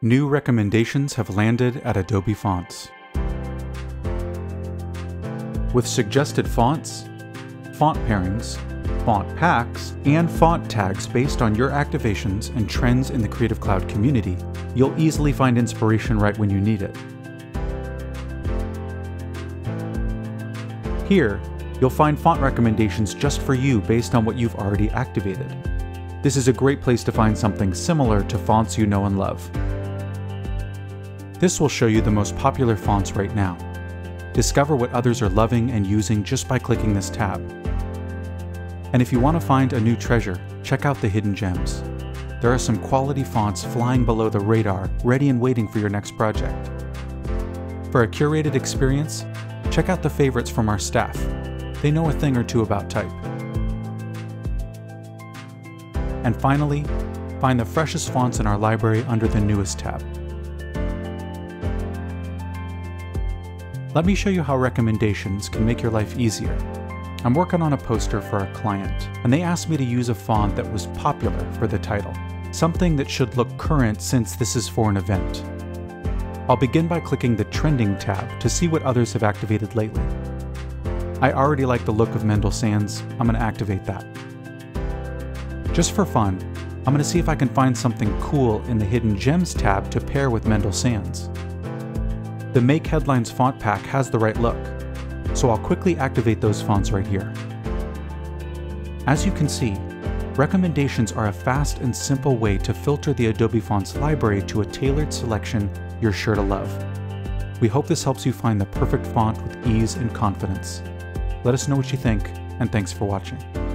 New recommendations have landed at Adobe Fonts. With suggested fonts, font pairings, font packs, and font tags based on your activations and trends in the Creative Cloud community, you'll easily find inspiration right when you need it. Here, you'll find font recommendations just for you based on what you've already activated. This is a great place to find something similar to fonts you know and love. This will show you the most popular fonts right now. Discover what others are loving and using just by clicking this tab. And if you want to find a new treasure, check out the hidden gems. There are some quality fonts flying below the radar, ready and waiting for your next project. For a curated experience, check out the favorites from our staff. They know a thing or two about type. And finally, find the freshest fonts in our library under the newest tab. Let me show you how recommendations can make your life easier. I'm working on a poster for a client, and they asked me to use a font that was popular for the title, something that should look current since this is for an event. I'll begin by clicking the Trending tab to see what others have activated lately. I already like the look of Mendel Sans. I'm going to activate that. Just for fun, I'm going to see if I can find something cool in the Hidden Gems tab to pair with Mendel Sans. The Make Headlines font pack has the right look, so I'll quickly activate those fonts right here. As you can see, recommendations are a fast and simple way to filter the Adobe Fonts library to a tailored selection you're sure to love. We hope this helps you find the perfect font with ease and confidence. Let us know what you think, and thanks for watching.